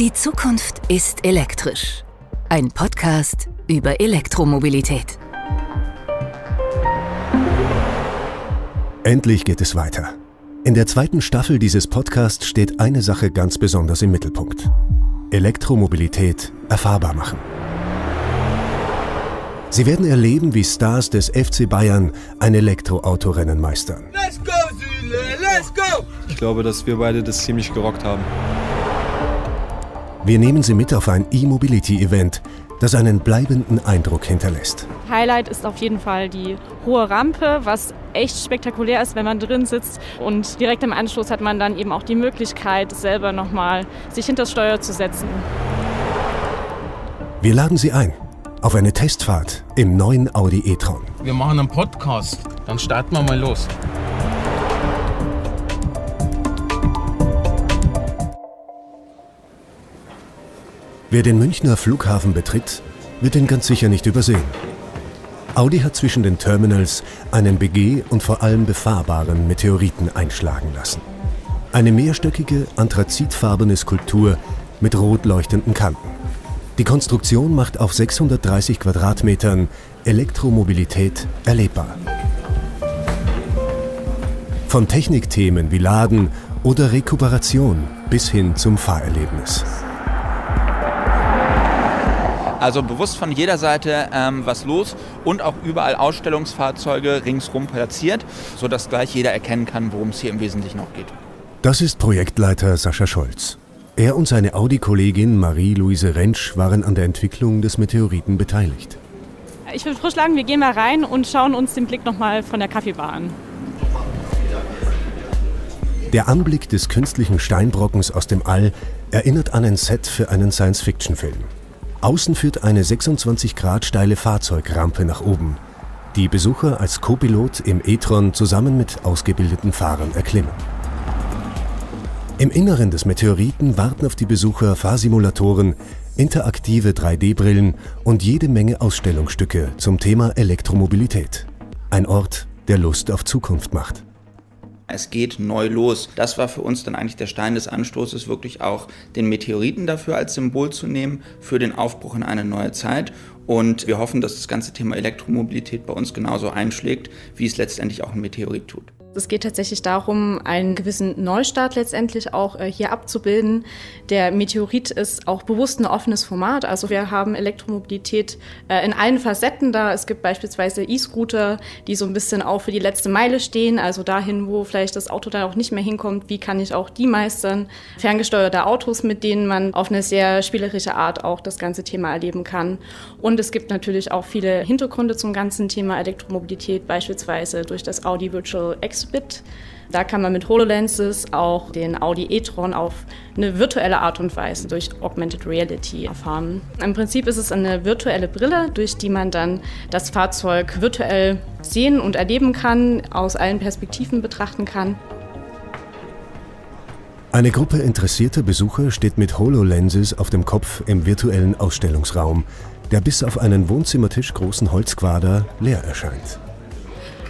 Die Zukunft ist elektrisch. Ein Podcast über Elektromobilität. Endlich geht es weiter. In der zweiten Staffel dieses Podcasts steht eine Sache ganz besonders im Mittelpunkt: Elektromobilität erfahrbar machen. Sie werden erleben, wie Stars des FC Bayern ein Elektroautorennen meistern. Let's go, Süle, let's go! Ich glaube, dass wir beide das ziemlich gerockt haben. Wir nehmen Sie mit auf ein E-Mobility-Event, das einen bleibenden Eindruck hinterlässt. Highlight ist auf jeden Fall die hohe Rampe, was echt spektakulär ist, wenn man drin sitzt. Und direkt im Anschluss hat man dann eben auch die Möglichkeit, selber nochmal sich hinter das Steuer zu setzen. Wir laden Sie ein auf eine Testfahrt im neuen Audi e-tron. Wir machen einen Podcast, dann starten wir mal los. Wer den Münchner Flughafen betritt, wird ihn ganz sicher nicht übersehen. Audi hat zwischen den Terminals einen und vor allem befahrbaren Meteoriten einschlagen lassen. Eine mehrstöckige, anthrazitfarbene Skulptur mit rot leuchtenden Kanten. Die Konstruktion macht auf 630 Quadratmetern Elektromobilität erlebbar. Von Technikthemen wie Laden oder Rekuperation bis hin zum Fahrerlebnis. Also bewusst von jeder Seite was los und auch überall Ausstellungsfahrzeuge ringsrum platziert, sodass gleich jeder erkennen kann, worum es hier im Wesentlichen noch geht. Das ist Projektleiter Sascha Scholz. Er und seine Audi-Kollegin Marie-Louise Rentsch waren an der Entwicklung des Meteoriten beteiligt. Ich würde vorschlagen, wir gehen mal rein und schauen uns den Blick nochmal von der Kaffeebar an. Der Anblick des künstlichen Steinbrockens aus dem All erinnert an ein Set für einen Science-Fiction-Film. Außen führt eine 26 Grad steile Fahrzeugrampe nach oben, die Besucher als Co-Pilot im e-tron zusammen mit ausgebildeten Fahrern erklimmen. Im Inneren des Meteoriten warten auf die Besucher Fahrsimulatoren, interaktive 3D-Brillen und jede Menge Ausstellungsstücke zum Thema Elektromobilität. Ein Ort, der Lust auf Zukunft macht. Es geht neu los. Das war für uns dann eigentlich der Stein des Anstoßes, wirklich auch den Meteoriten dafür als Symbol zu nehmen, für den Aufbruch in eine neue Zeit. Und wir hoffen, dass das ganze Thema Elektromobilität bei uns genauso einschlägt, wie es letztendlich auch ein Meteorit tut. Es geht tatsächlich darum, einen gewissen Neustart letztendlich auch hier abzubilden. Der Meteorit ist auch bewusst ein offenes Format. Also wir haben Elektromobilität in allen Facetten da. Es gibt beispielsweise E-Scooter, die so ein bisschen auch für die letzte Meile stehen. Also dahin, wo vielleicht das Auto dann auch nicht mehr hinkommt, wie kann ich auch die meistern. Ferngesteuerte Autos, mit denen man auf eine sehr spielerische Art auch das ganze Thema erleben kann. Und es gibt natürlich auch viele Hintergründe zum ganzen Thema Elektromobilität, beispielsweise durch das Audi Virtual Expo. Da kann man mit HoloLenses auch den Audi e-tron auf eine virtuelle Art und Weise durch Augmented Reality erfahren. Im Prinzip ist es eine virtuelle Brille, durch die man dann das Fahrzeug virtuell sehen und erleben kann, aus allen Perspektiven betrachten kann. Eine Gruppe interessierter Besucher steht mit HoloLenses auf dem Kopf im virtuellen Ausstellungsraum, der bis auf einen Wohnzimmertisch großen Holzquader leer erscheint.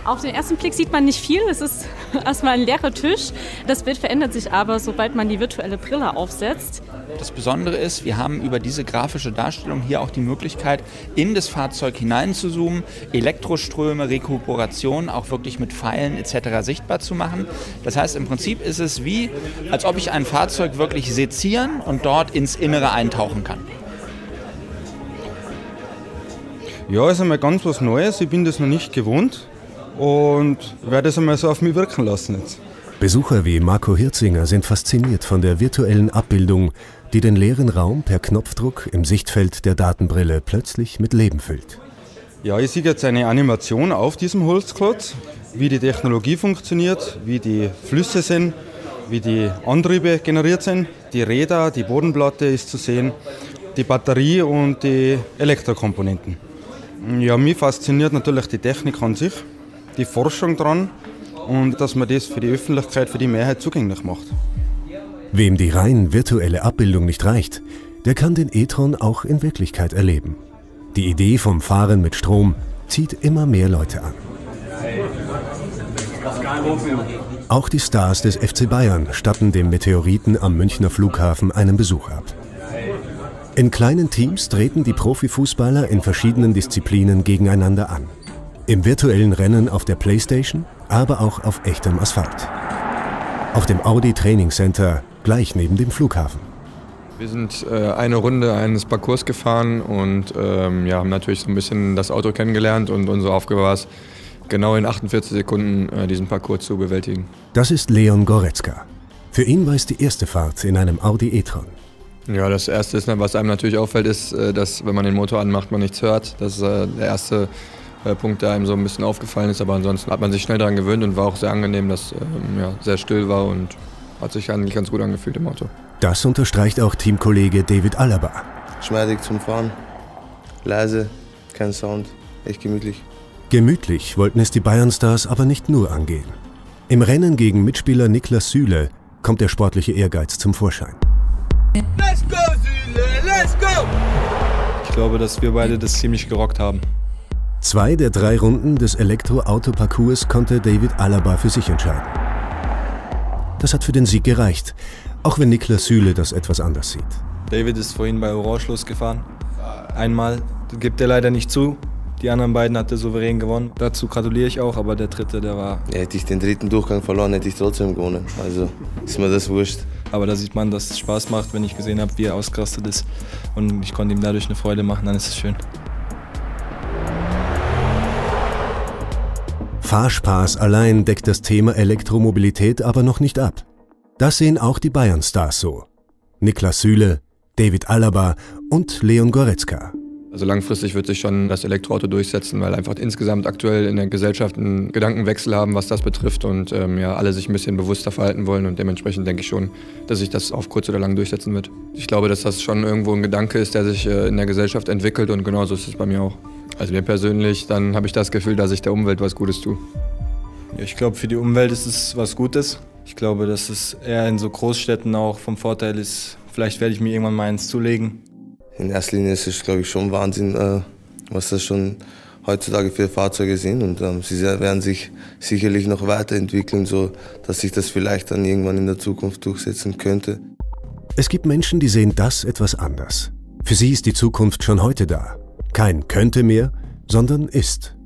Auf den ersten Blick sieht man nicht viel, es ist erstmal ein leerer Tisch. Das Bild verändert sich aber, sobald man die virtuelle Brille aufsetzt. Das Besondere ist, wir haben über diese grafische Darstellung hier auch die Möglichkeit, in das Fahrzeug hineinzuzoomen, Elektroströme, Rekuperation auch wirklich mit Pfeilen etc. sichtbar zu machen. Das heißt, im Prinzip ist es wie, als ob ich ein Fahrzeug wirklich sezieren und dort ins Innere eintauchen kann. Ja, ist einmal ganz was Neues, ich bin das noch nicht gewohnt. Und werde es einmal so auf mich wirken lassen jetzt. Besucher wie Marco Hirzinger sind fasziniert von der virtuellen Abbildung, die den leeren Raum per Knopfdruck im Sichtfeld der Datenbrille plötzlich mit Leben füllt. Ja, ich sehe jetzt eine Animation auf diesem Holzklotz, wie die Technologie funktioniert, wie die Flüsse sind, wie die Antriebe generiert sind, die Räder, die Bodenplatte ist zu sehen, die Batterie und die Elektrokomponenten. Ja, mich fasziniert natürlich die Technik an sich. Die Forschung dran und dass man das für die Öffentlichkeit, für die Mehrheit zugänglich macht. Wem die rein virtuelle Abbildung nicht reicht, der kann den e-tron auch in Wirklichkeit erleben. Die Idee vom Fahren mit Strom zieht immer mehr Leute an. Auch die Stars des FC Bayern statten dem Meteoriten am Münchner Flughafen einen Besuch ab. In kleinen Teams treten die Profifußballer in verschiedenen Disziplinen gegeneinander an. Im virtuellen Rennen auf der Playstation, aber auch auf echtem Asphalt. Auf dem Audi Training Center, gleich neben dem Flughafen. Wir sind eine Runde eines Parcours gefahren und haben natürlich so ein bisschen das Auto kennengelernt, und unsere Aufgabe war es, genau in 48 Sekunden diesen Parcours zu bewältigen. Das ist Leon Goretzka. Für ihn war es die erste Fahrt in einem Audi e-tron. Ja, das Erste, was einem natürlich auffällt, ist, dass, wenn man den Motor anmacht, man nichts hört. Das ist der erste Punkt, der einem so ein bisschen aufgefallen ist. Aber ansonsten hat man sich schnell daran gewöhnt und war auch sehr angenehm, dass sehr still war und hat sich eigentlich ganz gut angefühlt im Auto. Das unterstreicht auch Teamkollege David Alaba. Schmeidig zum Fahren, leise, kein Sound, echt gemütlich. Gemütlich wollten es die Bayern-Stars aber nicht nur angehen. Im Rennen gegen Mitspieler Niklas Süle kommt der sportliche Ehrgeiz zum Vorschein. Let's go, Süle, let's go! Ich glaube, dass wir beide das ziemlich gerockt haben. 2 der 3 Runden des Elektro-Auto-Parcours konnte David Alaba für sich entscheiden. Das hat für den Sieg gereicht, auch wenn Niklas Süle das etwas anders sieht. David ist vorhin bei Orange losgefahren. Einmal gibt er leider nicht zu. Die anderen beiden hat er souverän gewonnen. Dazu gratuliere ich auch, aber der dritte, der war... Hätte ich den dritten Durchgang verloren, hätte ich trotzdem gewonnen. Also ist mir das wurscht. Aber da sieht man, dass es Spaß macht, wenn ich gesehen habe, wie er ausgerastet ist. Und ich konnte ihm dadurch eine Freude machen, dann ist es schön. Fahrspaß allein deckt das Thema Elektromobilität aber noch nicht ab. Das sehen auch die Bayern-Stars so. Niklas Süle, David Alaba und Leon Goretzka. Also langfristig wird sich schon das Elektroauto durchsetzen, weil einfach insgesamt aktuell in der Gesellschaft einen Gedankenwechsel haben, was das betrifft, und alle sich ein bisschen bewusster verhalten wollen, und dementsprechend denke ich schon, dass sich das auf kurz oder lang durchsetzen wird. Ich glaube, dass das schon irgendwo ein Gedanke ist, der sich in der Gesellschaft entwickelt, und genauso ist es bei mir auch. Also mir persönlich, dann habe ich das Gefühl, dass ich der Umwelt was Gutes tue. Ja, ich glaube, für die Umwelt ist es was Gutes. Ich glaube, dass es eher in so Großstädten auch vom Vorteil ist. Vielleicht werde ich mir irgendwann mal eins zulegen. In erster Linie ist es, glaube ich, schon Wahnsinn, was das schon heutzutage für Fahrzeuge sind. Und sie werden sich sicherlich noch weiterentwickeln, so dass sich das vielleicht dann irgendwann in der Zukunft durchsetzen könnte. Es gibt Menschen, die sehen das etwas anders. Für sie ist die Zukunft schon heute da. Kein könnte mehr, sondern ist.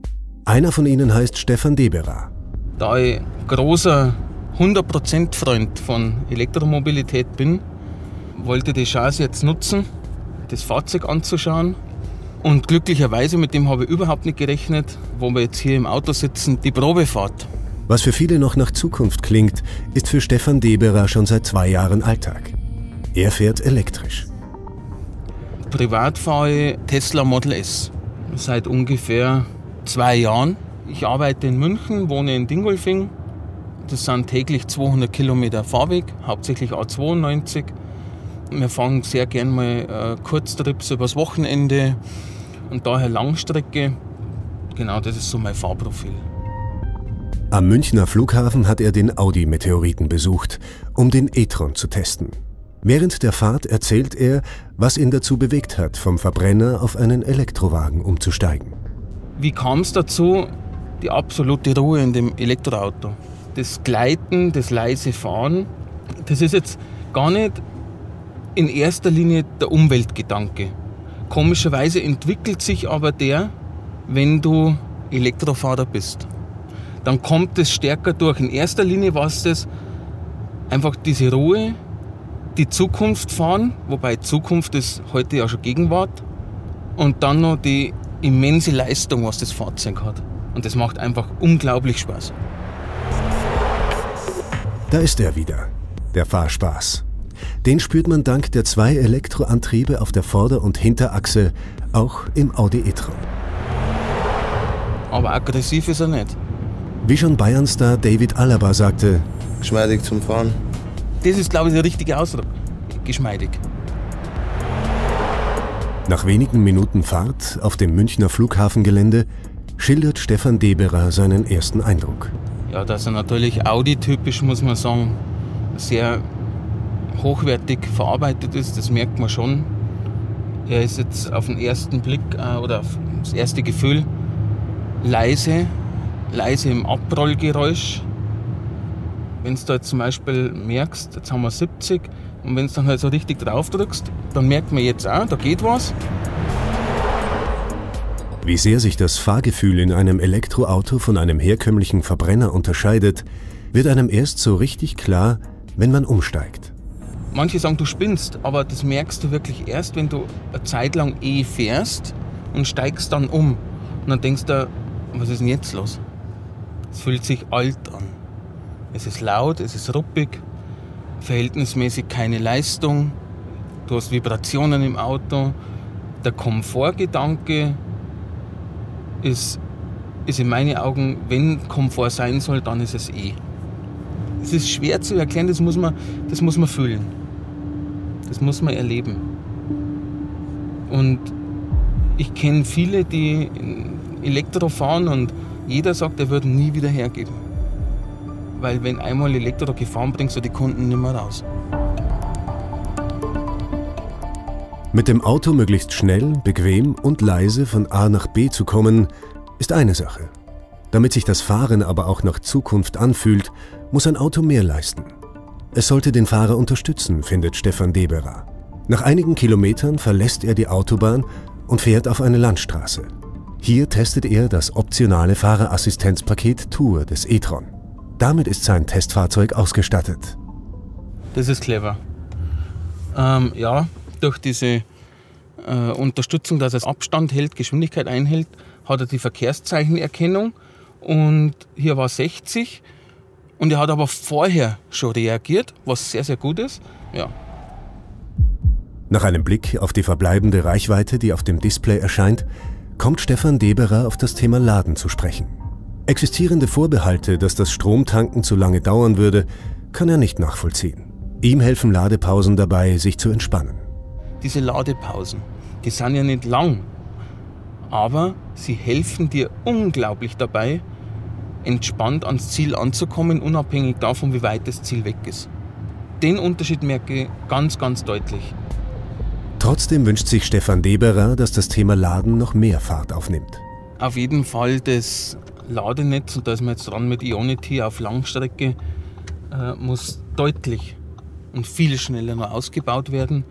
Einer von ihnen heißt Stefan Deberer. Da ich großer 100% Freund von Elektromobilität bin, wollte ich die Chance jetzt nutzen, das Fahrzeug anzuschauen, und glücklicherweise, mit dem habe ich überhaupt nicht gerechnet, wo wir jetzt hier im Auto sitzen, die Probefahrt. Was für viele noch nach Zukunft klingt, ist für Stefan Deberer schon seit 2 Jahren Alltag. Er fährt elektrisch. Privat fahre ich Tesla Model S seit ungefähr 2 Jahren. Ich arbeite in München, wohne in Dingolfing. Das sind täglich 200 Kilometer Fahrweg, hauptsächlich A92. Wir fahren sehr gerne mal Kurztrips übers Wochenende und daher Langstrecke. Genau, das ist so mein Fahrprofil. Am Münchner Flughafen hat er den Audi-Meteoriten besucht, um den e-tron zu testen. Während der Fahrt erzählt er, was ihn dazu bewegt hat, vom Verbrenner auf einen Elektrowagen umzusteigen. Wie kam es dazu? Die absolute Ruhe in dem Elektroauto. Das Gleiten, das leise Fahren, das ist jetzt gar nicht in erster Linie der Umweltgedanke. Komischerweise entwickelt sich aber der, wenn du Elektrofahrer bist. Dann kommt es stärker durch. In erster Linie war es das, einfach diese Ruhe, die Zukunft fahren, wobei Zukunft ist heute ja schon Gegenwart, und dann noch die immense Leistung, was das Fahrzeug hat. Und das macht einfach unglaublich Spaß. Da ist er wieder, der Fahrspaß. Den spürt man dank der 2 Elektroantriebe auf der Vorder- und Hinterachse, auch im Audi e-tron. Aber aggressiv ist er nicht. Wie schon Bayern-Star David Alaba sagte: geschmeidig zum Fahren. Das ist, glaube ich, der richtige Ausdruck. Geschmeidig. Nach wenigen Minuten Fahrt auf dem Münchner Flughafengelände schildert Stefan Deberer seinen ersten Eindruck. Ja, das ist natürlich Audi-typisch, muss man sagen. Sehr hochwertig verarbeitet ist, das merkt man schon. Er ist jetzt auf den ersten Blick oder auf das erste Gefühl leise, leise im Abrollgeräusch, Wenn du halt zum Beispiel merkst, jetzt haben wir 70 und wenn du dann halt so richtig drauf drückst, dann merkt man jetzt auch, da geht was. Wie sehr sich das Fahrgefühl in einem Elektroauto von einem herkömmlichen Verbrenner unterscheidet, wird einem erst so richtig klar, wenn man umsteigt. Manche sagen, du spinnst, aber das merkst du wirklich erst, wenn du eine Zeit lang fährst und steigst dann um. Und dann denkst du, was ist denn jetzt los? Es fühlt sich alt an. Es ist laut, es ist ruppig, verhältnismäßig keine Leistung, du hast Vibrationen im Auto, der Komfortgedanke ist in meinen Augen, wenn Komfort sein soll, dann ist es Es ist schwer zu erklären, das muss man fühlen. Das muss man erleben. Und ich kenne viele, die Elektro fahren und jeder sagt, er würde nie wieder hergeben. Weil wenn einmal Elektro gefahren, bringst du die Kunden nicht mehr raus. Mit dem Auto möglichst schnell, bequem und leise von A nach B zu kommen, ist eine Sache. Damit sich das Fahren aber auch nach Zukunft anfühlt, muss ein Auto mehr leisten. Es sollte den Fahrer unterstützen, findet Stefan Deberer. Nach einigen Kilometern verlässt er die Autobahn und fährt auf eine Landstraße. Hier testet er das optionale Fahrerassistenzpaket Tour des e-tron. Damit ist sein Testfahrzeug ausgestattet. Das ist clever. Ja, durch diese Unterstützung, dass es Abstand hält, Geschwindigkeit einhält, hat er die Verkehrszeichenerkennung. Und hier war 60 und er hat aber vorher schon reagiert, was sehr, sehr gut ist. Ja. Nach einem Blick auf die verbleibende Reichweite, die auf dem Display erscheint, kommt Stefan Deberer auf das Thema Laden zu sprechen. Existierende Vorbehalte, dass das Stromtanken zu lange dauern würde, kann er nicht nachvollziehen. Ihm helfen Ladepausen dabei, sich zu entspannen. Diese Ladepausen, die sind ja nicht lang, aber sie helfen dir unglaublich dabei, entspannt ans Ziel anzukommen, unabhängig davon, wie weit das Ziel weg ist. Den Unterschied merke ich ganz, ganz deutlich. Trotzdem wünscht sich Stefan Deberer, dass das Thema Laden noch mehr Fahrt aufnimmt. Auf jeden Fall das Ladenetz, und da ist man jetzt dran mit Ionity auf Langstrecke, muss deutlich und viel schneller noch ausgebaut werden.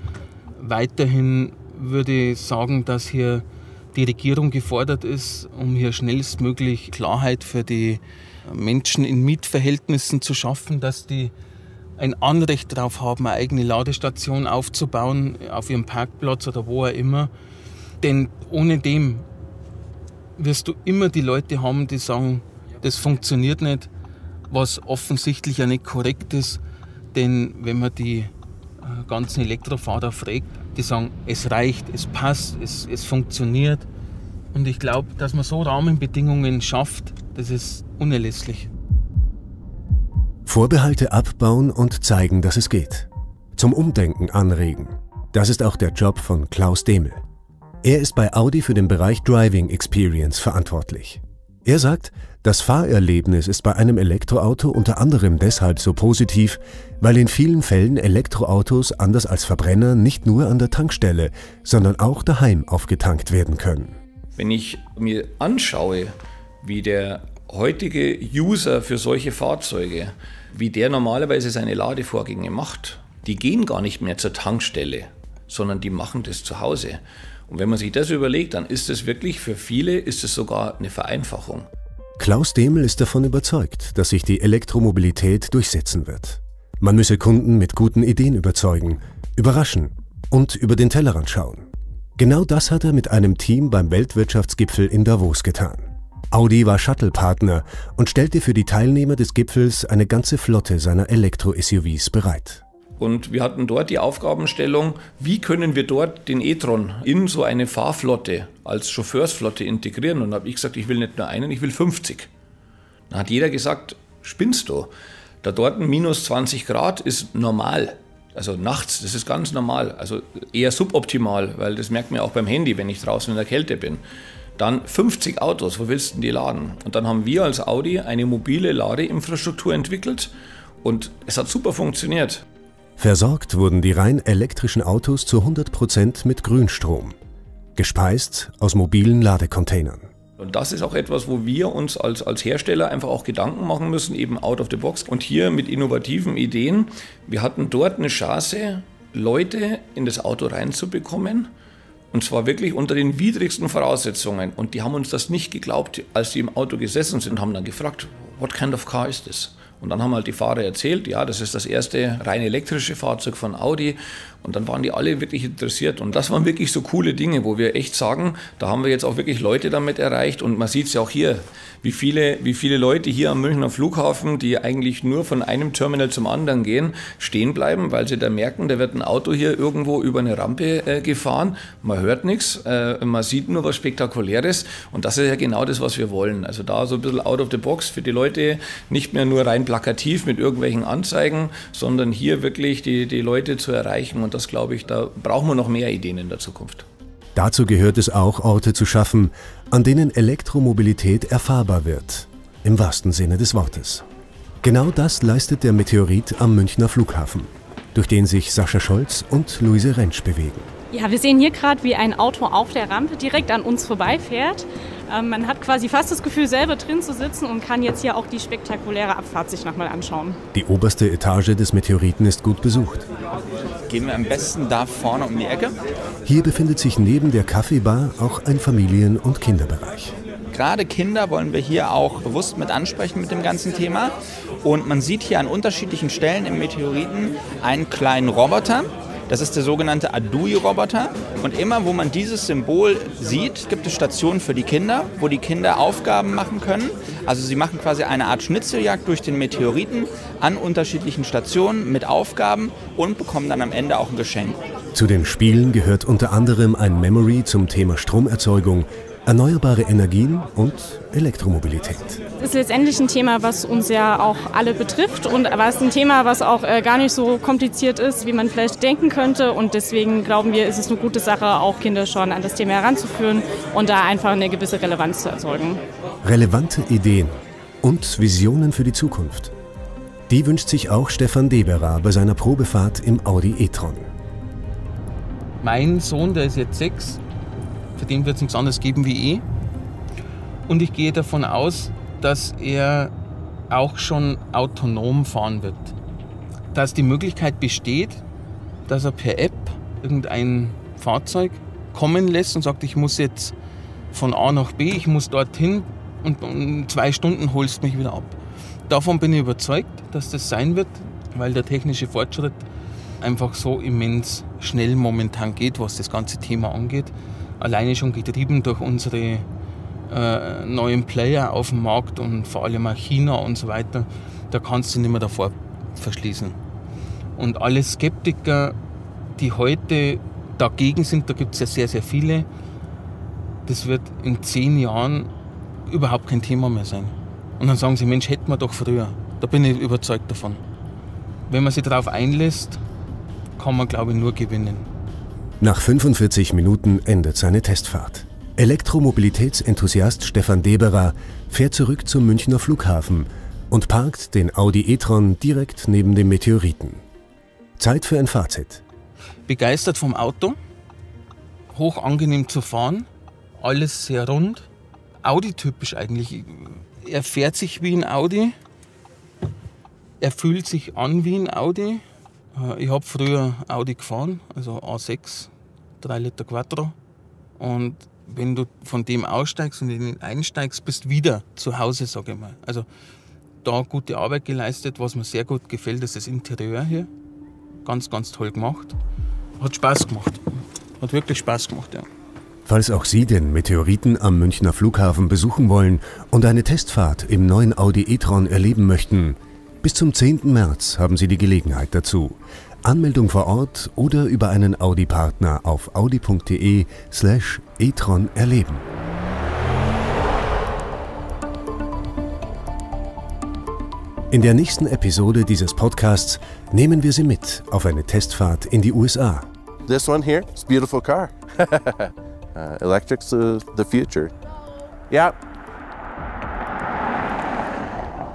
Weiterhin würde ich sagen, dass hier die Regierung gefordert ist, um hier schnellstmöglich Klarheit für die Menschen in Mietverhältnissen zu schaffen, dass die ein Anrecht darauf haben, eine eigene Ladestation aufzubauen, auf ihrem Parkplatz oder wo auch immer. Denn ohne dem wirst du immer die Leute haben, die sagen, das funktioniert nicht, was offensichtlich ja nicht korrekt ist. Denn wenn man die ganzen Elektrofahrer fragt, die sagen, es reicht, es passt, es funktioniert. Und ich glaube, dass man so Rahmenbedingungen schafft, das ist unerlässlich. Vorbehalte abbauen und zeigen, dass es geht. Zum Umdenken anregen. Das ist auch der Job von Klaus Demel. Er ist bei Audi für den Bereich Driving Experience verantwortlich. Er sagt, das Fahrerlebnis ist bei einem Elektroauto unter anderem deshalb so positiv, weil in vielen Fällen Elektroautos anders als Verbrenner nicht nur an der Tankstelle, sondern auch daheim aufgetankt werden können. Wenn ich mir anschaue, wie der heutige User für solche Fahrzeuge, wie der normalerweise seine Ladevorgänge macht, die gehen gar nicht mehr zur Tankstelle, sondern die machen das zu Hause. Und wenn man sich das überlegt, dann ist es wirklich für viele sogar eine Vereinfachung. Klaus Demel ist davon überzeugt, dass sich die Elektromobilität durchsetzen wird. Man müsse Kunden mit guten Ideen überzeugen, überraschen und über den Tellerrand schauen. Genau das hat er mit einem Team beim Weltwirtschaftsgipfel in Davos getan. Audi war Shuttle-Partner und stellte für die Teilnehmer des Gipfels eine ganze Flotte seiner Elektro-SUVs bereit. Und wir hatten dort die Aufgabenstellung, wie können wir dort den e-tron in so eine Fahrflotte als Chauffeursflotte integrieren. Und da habe ich gesagt, ich will nicht nur einen, ich will 50. Dann hat jeder gesagt, spinnst du? Da dort minus 20 Grad ist normal. Also nachts, das ist ganz normal. Also eher suboptimal, weil das merkt man auch beim Handy, wenn ich draußen in der Kälte bin. Dann 50 Autos, wo willst du denn die laden? Und dann haben wir als Audi eine mobile Ladeinfrastruktur entwickelt und es hat super funktioniert. Versorgt wurden die rein elektrischen Autos zu 100% mit Grünstrom, gespeist aus mobilen Ladecontainern. Und das ist auch etwas, wo wir uns als Hersteller einfach auch Gedanken machen müssen, eben out of the box. Und hier mit innovativen Ideen, wir hatten dort eine Chance, Leute in das Auto reinzubekommen. Und zwar wirklich unter den widrigsten Voraussetzungen. Und die haben uns das nicht geglaubt, als sie im Auto gesessen sind, haben dann gefragt, what kind of car is this? Und dann haben halt die Fahrer erzählt, ja, das ist das erste rein elektrische Fahrzeug von Audi. Und dann waren die alle wirklich interessiert. Und das waren wirklich so coole Dinge, wo wir echt sagen, da haben wir jetzt auch wirklich Leute damit erreicht. Und man sieht es ja auch hier, wie viele Leute hier am Münchner Flughafen, die eigentlich nur von einem Terminal zum anderen gehen, stehen bleiben, weil sie da merken, da wird ein Auto hier irgendwo über eine Rampe gefahren. Man hört nichts, man sieht nur was Spektakuläres. Und das ist ja genau das, was wir wollen. Also da so ein bisschen out of the box für die Leute, nicht mehr nur rein plakativ mit irgendwelchen Anzeigen, sondern hier wirklich die Leute zu erreichen. Und das, glaube ich, da brauchen wir noch mehr Ideen in der Zukunft. Dazu gehört es auch, Orte zu schaffen, an denen Elektromobilität erfahrbar wird, im wahrsten Sinne des Wortes. Genau das leistet der Meteorit am Münchner Flughafen, durch den sich Sascha Scholz und Louise Rentsch bewegen. Ja, wir sehen hier gerade, wie ein Auto auf der Rampe direkt an uns vorbeifährt. Man hat quasi fast das Gefühl, selber drin zu sitzen und kann jetzt hier auch die spektakuläre Abfahrt sich nochmal anschauen. Die oberste Etage des Meteoriten ist gut besucht. Gehen wir am besten da vorne um die Ecke. Hier befindet sich neben der Kaffeebar auch ein Familien- und Kinderbereich. Gerade Kinder wollen wir hier auch bewusst mit ansprechen mit dem ganzen Thema. Und man sieht hier an unterschiedlichen Stellen im Meteoriten einen kleinen Roboter. Das ist der sogenannte Audi-Roboter. Und immer, wo man dieses Symbol sieht, gibt es Stationen für die Kinder, wo die Kinder Aufgaben machen können. Also sie machen quasi eine Art Schnitzeljagd durch den Meteoriten an unterschiedlichen Stationen mit Aufgaben und bekommen dann am Ende auch ein Geschenk. Zu den Spielen gehört unter anderem ein Memory zum Thema Stromerzeugung, erneuerbare Energien und Elektromobilität. Das ist letztendlich ein Thema, was uns ja auch alle betrifft und was ein Thema, was auch gar nicht so kompliziert ist, wie man vielleicht denken könnte. Und deswegen glauben wir, ist es eine gute Sache, auch Kinder schon an das Thema heranzuführen und da einfach eine gewisse Relevanz zu erzeugen. Relevante Ideen und Visionen für die Zukunft. Die wünscht sich auch Stefan Deberer bei seiner Probefahrt im Audi e-tron. Mein Sohn, der ist jetzt 6, für den wird es nichts anderes geben wie Und ich gehe davon aus, dass er auch schon autonom fahren wird. Dass die Möglichkeit besteht, dass er per App irgendein Fahrzeug kommen lässt und sagt, ich muss jetzt von A nach B, ich muss dorthin und in 2 Stunden holst du mich wieder ab. Davon bin ich überzeugt, dass das sein wird, weil der technische Fortschritt einfach so immens schnell momentan geht, was das ganze Thema angeht. Alleine schon getrieben durch unsere neuen Player auf dem Markt und vor allem auch China und so weiter, da kannst du nicht mehr davor verschließen. Und alle Skeptiker, die heute dagegen sind, da gibt es ja sehr, sehr viele, das wird in 10 Jahren überhaupt kein Thema mehr sein. Und dann sagen sie, Mensch, hätten wir doch früher. Da bin ich überzeugt davon. Wenn man sich darauf einlässt, kann man, glaube ich, nur gewinnen. Nach 45 Minuten endet seine Testfahrt. Elektromobilitätsenthusiast Stefan Deberer fährt zurück zum Münchner Flughafen und parkt den Audi e-tron direkt neben dem Meteoriten. Zeit für ein Fazit. Begeistert vom Auto, hoch angenehm zu fahren, alles sehr rund, Audi-typisch eigentlich. Er fährt sich wie ein Audi, er fühlt sich an wie ein Audi. Ich habe früher Audi gefahren, also A6, 3 Liter Quattro. Und wenn du von dem aussteigst und in den einsteigst, bist du wieder zu Hause, sage ich mal. Also da gute Arbeit geleistet. Was mir sehr gut gefällt, ist das Interieur hier. Ganz, ganz toll gemacht. Hat Spaß gemacht. Hat wirklich Spaß gemacht, ja. Falls auch Sie den Meteoriten am Münchner Flughafen besuchen wollen und eine Testfahrt im neuen Audi e-tron erleben möchten, bis zum 10. März haben Sie die Gelegenheit dazu. Anmeldung vor Ort oder über einen Audi-Partner auf audi.de/e-tron erleben. In der nächsten Episode dieses Podcasts nehmen wir Sie mit auf eine Testfahrt in die USA. This one here is a beautiful car. Electric's the future. Yeah.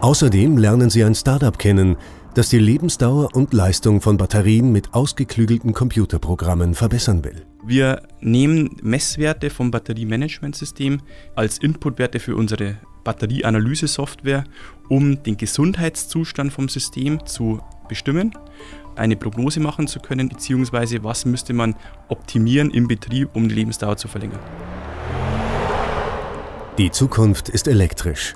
Außerdem lernen Sie ein Startup kennen, das die Lebensdauer und Leistung von Batterien mit ausgeklügelten Computerprogrammen verbessern will. Wir nehmen Messwerte vom Batteriemanagementsystem als Inputwerte für unsere Batterieanalyse-Software, um den Gesundheitszustand vom System zu bestimmen, eine Prognose machen zu können, beziehungsweise was müsste man optimieren im Betrieb, um die Lebensdauer zu verlängern. Die Zukunft ist elektrisch.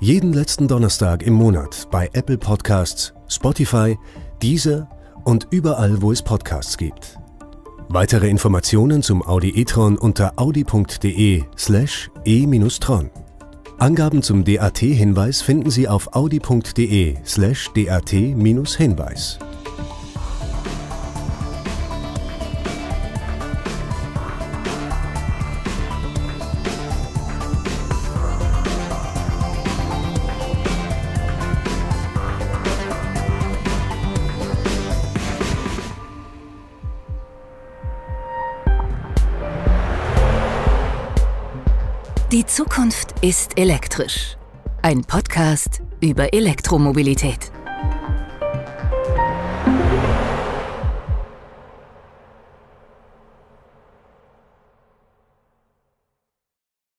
Jeden letzten Donnerstag im Monat bei Apple Podcasts, Spotify, Deezer und überall, wo es Podcasts gibt. Weitere Informationen zum Audi e-tron unter audi.de/e-tron. Angaben zum DAT-Hinweis finden Sie auf audi.de/DAT-Hinweis. Die Zukunft ist elektrisch. Ein Podcast über Elektromobilität.